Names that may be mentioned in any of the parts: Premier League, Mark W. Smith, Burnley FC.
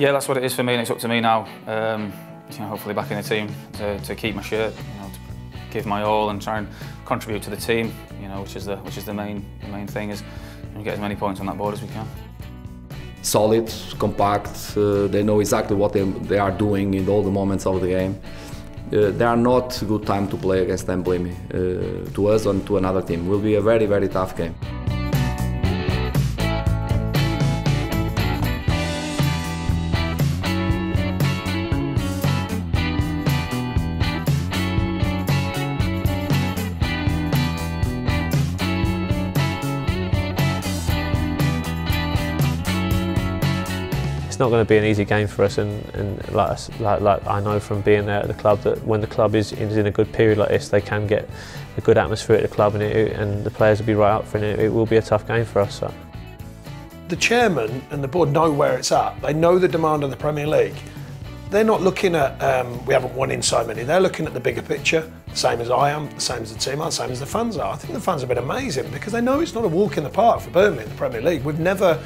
Yeah, that's what it is for me, and it's up to me now. Hopefully back in the team to keep my shirt, to give my all and try and contribute to the team. Which is the main thing is get as many points on that board as we can. Solid, compact. They know exactly what they are doing in all the moments of the game. They are not a good time to play against them, believe me. To us and to another team, will be a very, very tough game. It's not going to be an easy game for us, and like I know from being there at the club that when the club is in a good period like this, they can get a good atmosphere at the club, and the players will be right up for it. It will be a tough game for us. So. The chairman and the board know where it's at. They know the demand of the Premier League. They're not looking at we haven't won in so many. They're looking at the bigger picture, the same as I am, the same as the team are, the same as the fans are. I think the fans have been amazing because they know it's not a walk in the park for Burnley in the Premier League. We've never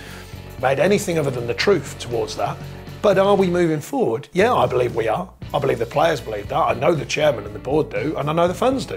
made anything other than the truth towards that. But are we moving forward? Yeah, I believe we are. I believe the players believe that. I know the chairman and the board do, and I know the fans do.